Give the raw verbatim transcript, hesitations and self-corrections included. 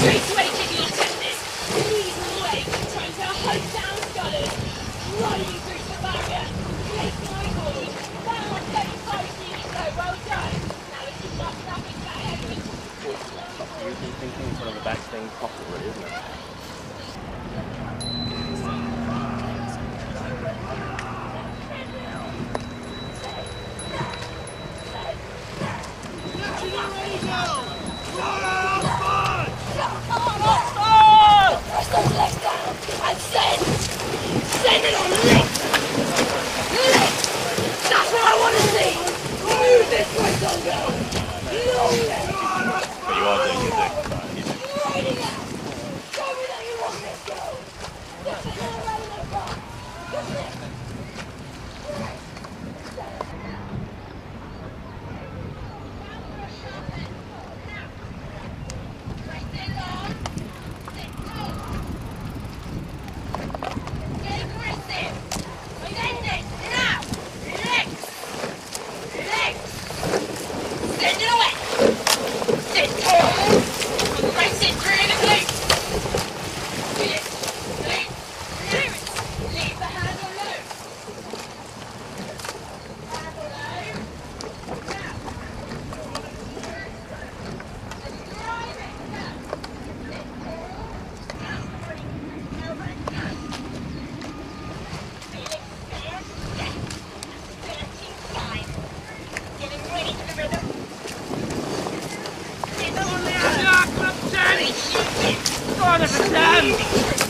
Streets waiting in attendance. Please awake. Times our hometown scholars. Riding through the barrier. Take my board. That was thirty-five years ago. Well done. Now it's just not nothing to heaven. You're thinking it's one of the best things possible, isn't it? It's not a damn!